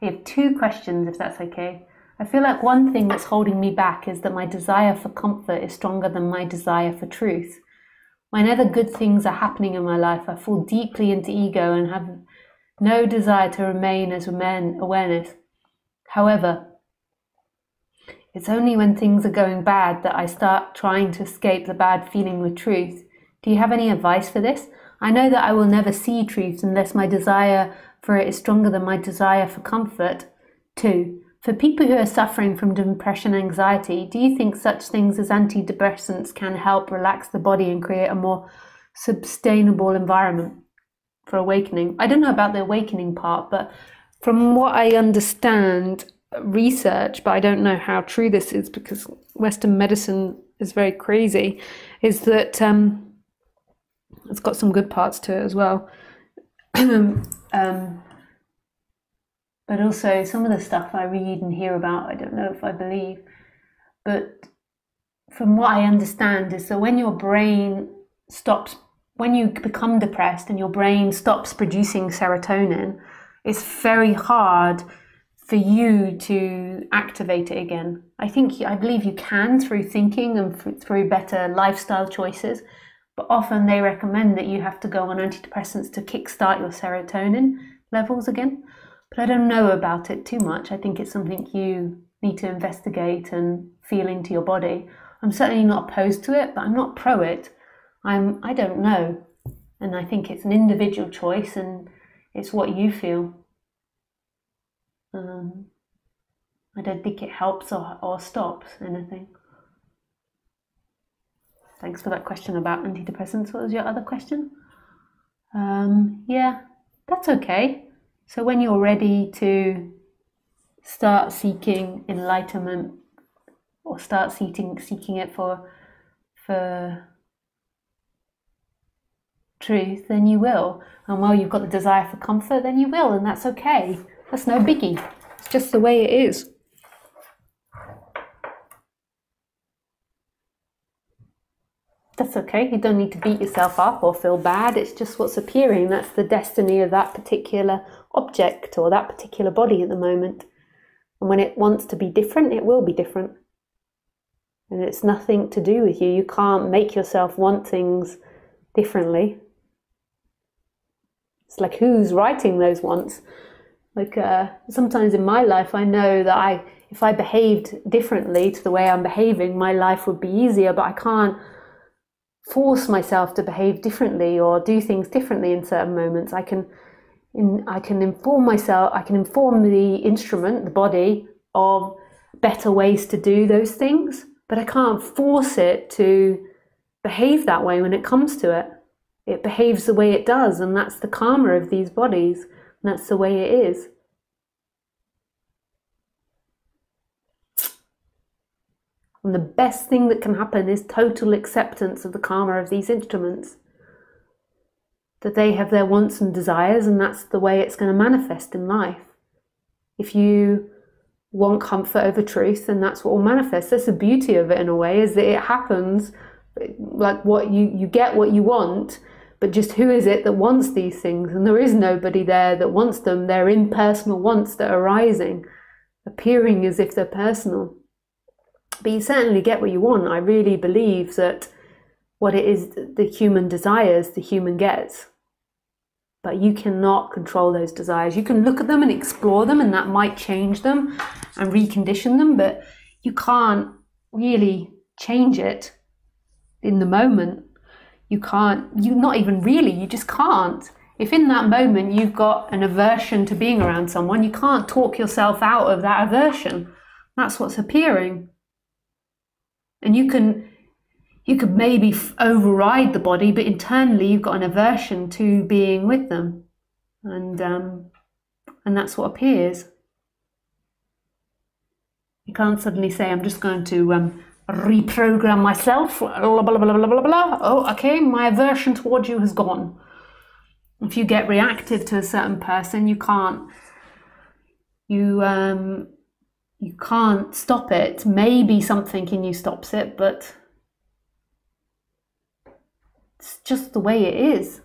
I have two questions, if that's okay. I feel like one thing that's holding me back is that my desire for comfort is stronger than my desire for truth. When other good things are happening in my life, I fall deeply into ego and have no desire to remain as awareness. However, it's only when things are going bad that I start trying to escape the bad feeling with truth. Do you have any advice for this? I know that I will never see truth unless my desire for it is stronger than my desire for comfort. 2. For people who are suffering from depression and anxiety, do you think such things as antidepressants can help relax the body and create a more sustainable environment for awakening? I don't know about the awakening part, but from what I understand, research, but I don't know how true this is because Western medicine is very crazy, is that it's got some good parts to it as well. But also some of the stuff I read and hear about, I don't know if I believe, but from what I understand is that when your brain stops, when you become depressed and your brain stops producing serotonin, it's very hard for you to activate it again. I believe you can through thinking and through better lifestyle choices, but often they recommend that you have to go on antidepressants to kickstart your serotonin levels again. But I don't know about it too much. I think it's something you need to investigate and feel into your body. I'm certainly not opposed to it, but I'm not pro it. I don't know. And I think it's an individual choice and it's what you feel. I don't think it helps or stops anything. Thanks for that question about antidepressants. What was your other question? Yeah, that's okay. So when you're ready to start seeking enlightenment or start seeking it for truth, then you will. And while you've got the desire for comfort, then you will, and that's okay. That's no biggie. It's just the way it is. That's okay. You don't need to beat yourself up or feel bad. It's just what's appearing. That's the destiny of that particular object or that particular body at the moment. And when it wants to be different, it will be different. And it's nothing to do with you. You can't make yourself want things differently. It's like, who's writing those wants? Like sometimes in my life, I know that if I behaved differently to the way I'm behaving, my life would be easier, but I can't force myself to behave differently or do things differently in certain moments. I can inform myself, I can inform the instrument, the body, of better ways to do those things, but I can't force it to behave that way when it comes to it. It behaves the way it does, and that's the karma of these bodies. And that's the way it is. And the best thing that can happen is total acceptance of the karma of these instruments. That they have their wants and desires, and that's the way it's going to manifest in life. If you want comfort over truth, then that's what will manifest. That's the beauty of it in a way, is that it happens, like what you get what you want. But just who is it that wants these things? And there is nobody there that wants them. They're impersonal wants that are arising, appearing as if they're personal. But you certainly get what you want. I really believe that what it is the human desires, the human gets. But you cannot control those desires. You can look at them and explore them, and that might change them and recondition them, but you can't really change it in the moment. You can't, you not even really, you just can't. If in that moment you've got an aversion to being around someone, you can't talk yourself out of that aversion. That's what's appearing. And you could maybe override the body, but internally you've got an aversion to being with them. And that's what appears. You can't suddenly say, I'm just going to reprogram myself, blah, blah, blah, blah, blah, blah. Oh, okay, my aversion towards you has gone. If you get reactive to a certain person, you can't stop it. Maybe something in you stops it, but it's just the way it is.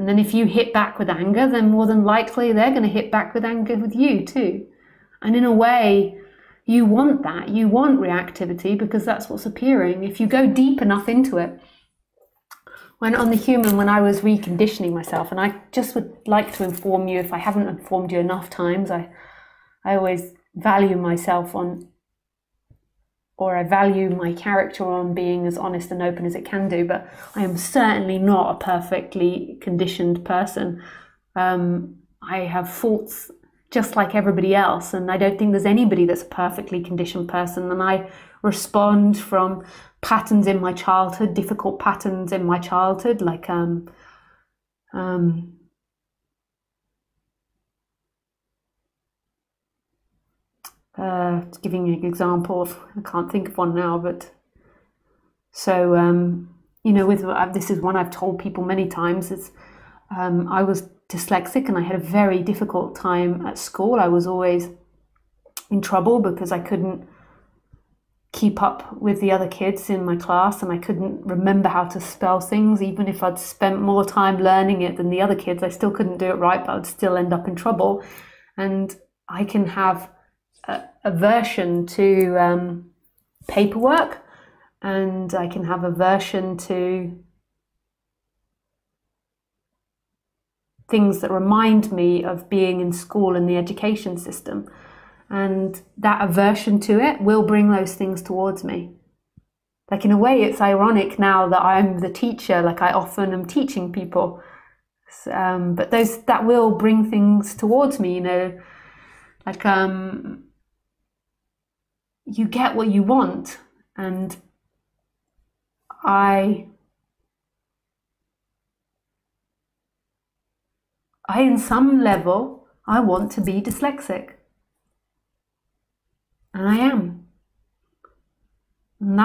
And then if you hit back with anger, then more than likely they're going to hit back with anger with you too. And in a way, you want that. You want reactivity because that's what's appearing if you go deep enough into it. When on The Human, when I was reconditioning myself, and I just would like to inform you, if I haven't informed you enough times, I always value myself on, or I value my character on being as honest and open as it can do, but I am certainly not a perfectly conditioned person. I have faults just like everybody else, and I don't think there's anybody that's a perfectly conditioned person, and I respond from patterns in my childhood, difficult patterns in my childhood, like giving you an example of, I can't think of one now, but so you know, with this is one I've told people many times. It's I was dyslexic and I had a very difficult time at school. I was always in trouble because I couldn't keep up with the other kids in my class, and I couldn't remember how to spell things. Even if I'd spent more time learning it than the other kids, I still couldn't do it right, but I'd still end up in trouble. And I can have an aversion to paperwork, and I can have aversion to things that remind me of being in school and the education system. And that aversion to it will bring those things towards me. Like, in a way, it's ironic now that I'm the teacher, like I often am teaching people. But that will bring things towards me, you know, like you get what you want. And I in some level, I want to be dyslexic. And I am. And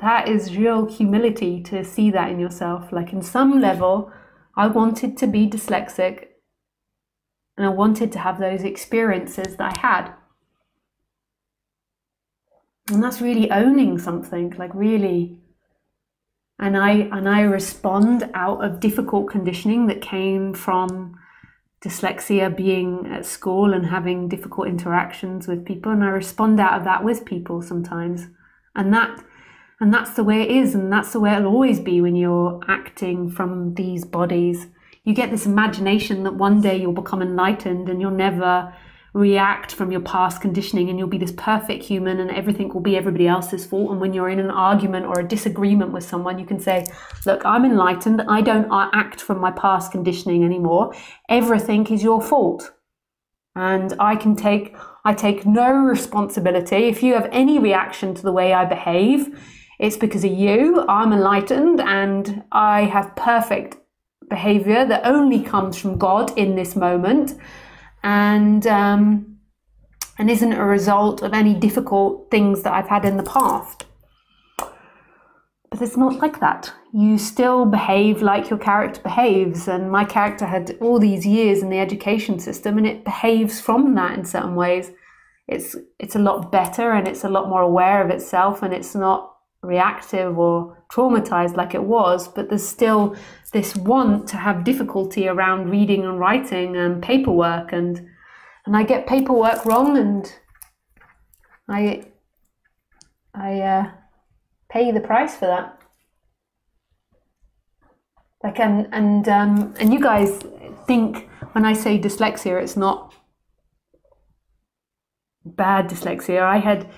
that is real humility, to see that in yourself. Like, in some level, I wanted to be dyslexic and I wanted to have those experiences that I had. And that's really owning something, like really. And I respond out of difficult conditioning that came from dyslexia, being at school and having difficult interactions with people, and I respond out of that with people sometimes, and that's the way it is, and that's the way it'll always be. When you're acting from these bodies, you get this imagination that one day you'll become enlightened and you'll never react from your past conditioning, and you'll be this perfect human and everything will be everybody else's fault. And when you're in an argument or a disagreement with someone, you can say, look, I'm enlightened, I don't act from my past conditioning anymore, everything is your fault, and I take no responsibility. If you have any reaction to the way I behave, it's because of you. I'm enlightened and I have perfect behavior that only comes from God in this moment, and isn't a result of any difficult things that I've had in the past. But it's not like that. You still behave like your character behaves, and my character had all these years in the education system, and it behaves from that in certain ways. It's a lot better, and it's a lot more aware of itself, and it's not reactive or traumatized like it was. But there's still this want to have difficulty around reading and writing and paperwork, and I get paperwork wrong, and I pay the price for that. Like, and you guys think when I say dyslexia, it's not bad dyslexia. I had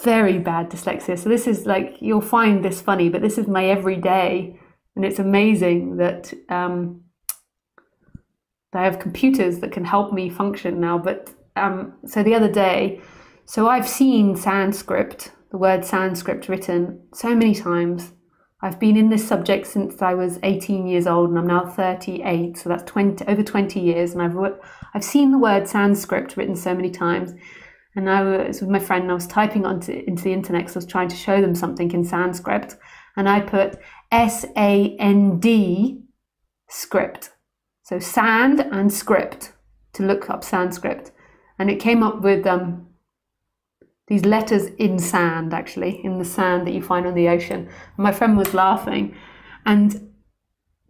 very bad dyslexia. So this is like, you'll find this funny, but this is my everyday. And it's amazing that I have computers that can help me function now. But so the other day, so I've seen Sanskrit, the word Sanskrit written so many times. I've been in this subject since I was 18 years old, and I'm now 38. So that's over 20 years. And I've seen the word Sanskrit written so many times. And I was with my friend and I was typing into the internet because I was trying to show them something in Sanskrit. And I put S-A-N-D script. So sand and script, to look up Sanskrit. And it came up with these letters in sand, actually, in the sand that you find on the ocean. And my friend was laughing. And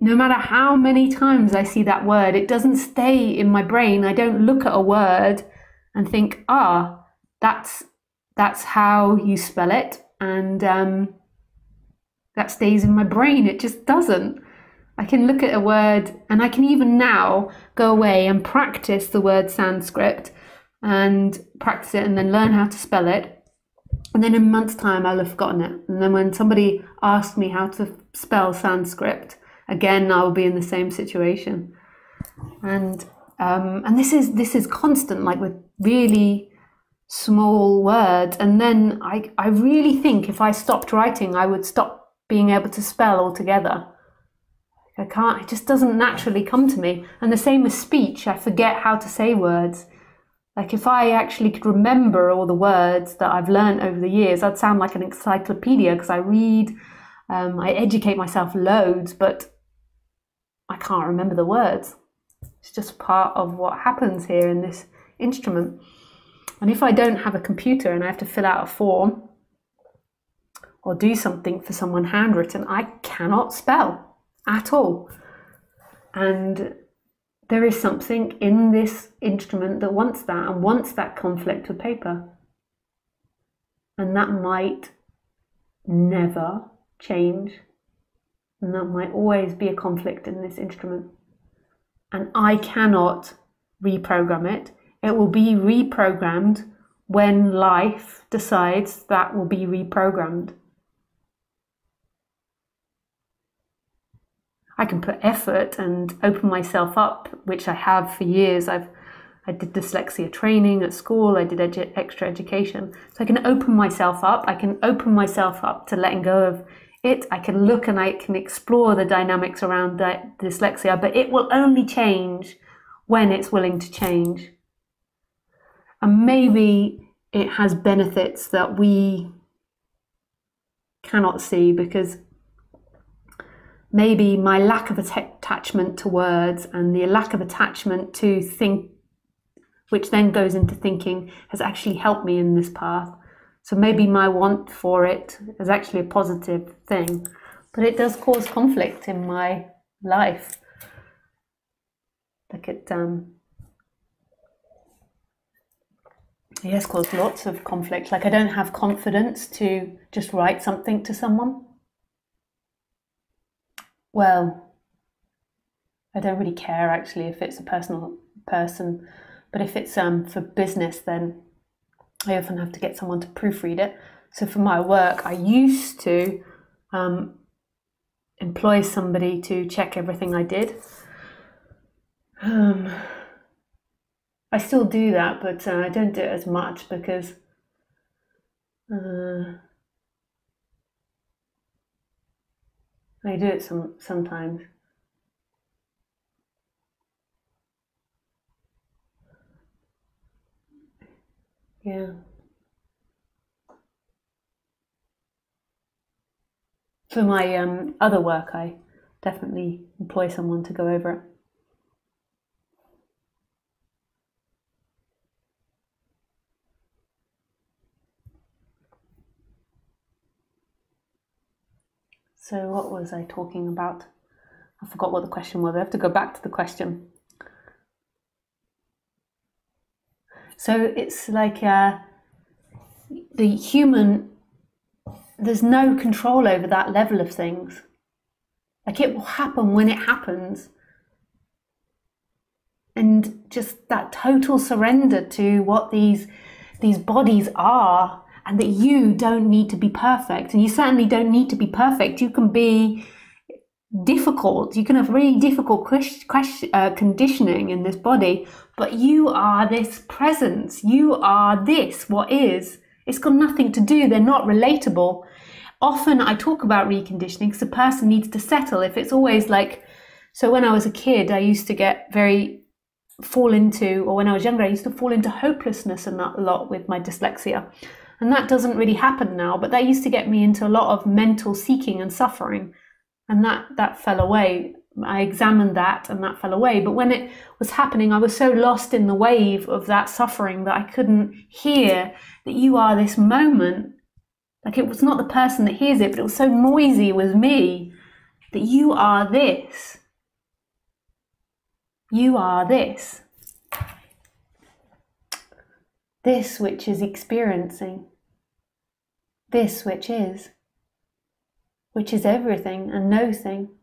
No matter how many times I see that word, it doesn't stay in my brain. I don't look at a word and think, ah, that's how you spell it. And that stays in my brain. It just doesn't. I can look at a word, and I can even now go away and practice the word Sanskrit and practice it and then learn how to spell it. And then in a month's time, I'll have forgotten it. And then when somebody asks me how to spell Sanskrit, again, I'll be in the same situation. And this is constant, like with really small words. And then I really think if I stopped writing, I would stop being able to spell altogether. I can't, it just doesn't naturally come to me. And the same with speech, I forget how to say words. Like if I actually could remember all the words that I've learned over the years, I'd sound like an encyclopedia, because I read, I educate myself loads, but I can't remember the words. It's just part of what happens here in this instrument. And if I don't have a computer and I have to fill out a form or do something for someone handwritten, I cannot spell at all. And there is something in this instrument that wants that, and wants that conflict with paper. And that might never change. And that might always be a conflict in this instrument. And I cannot reprogram it. It will be reprogrammed when life decides that will be reprogrammed. I can put effort and open myself up, which I have for years. I did dyslexia training at school, I did extra education. So I can open myself up. I can open myself up to letting go of it. I can look and I can explore the dynamics around dyslexia, but it will only change when it's willing to change. And maybe it has benefits that we cannot see, because maybe my lack of attachment to words and the lack of attachment to think, which then goes into thinking, has actually helped me in this path. So maybe my want for it is actually a positive thing, but it does cause conflict in my life. Like it has caused lots of conflict. Like I don't have confidence to just write something to someone. Well, I don't really care actually if it's a personal person, but if it's for business, then I often have to get someone to proofread it. So for my work, I used to employ somebody to check everything I did. I still do that, but I don't do it as much, because I do it sometimes. Yeah. For my other work, I definitely employ someone to go over it. So what was I talking about? I forgot what the question was. I have to go back to the question. So it's like the human, there's no control over that level of things. Like it will happen when it happens. And just that total surrender to what these bodies are. And that you don't need to be perfect, and you certainly don't need to be perfect. You can be difficult, you can have really difficult conditioning in this body, but you are this presence, you are this, what is. It's got nothing to do, they're not relatable. Often I talk about reconditioning because the person needs to settle. If it's always like, so when I was a kid, I used to get when I was younger, I used to fall into hopelessness a lot with my dyslexia. And that doesn't really happen now, but that used to get me into a lot of mental seeking and suffering. And that fell away. I examined that and that fell away. But when it was happening, I was so lost in the wave of that suffering that I couldn't hear that you are this moment. Like it was not the person that hears it, but it was so noisy with me. that you are this. You are this. This which is experiencing. This which is everything and no thing.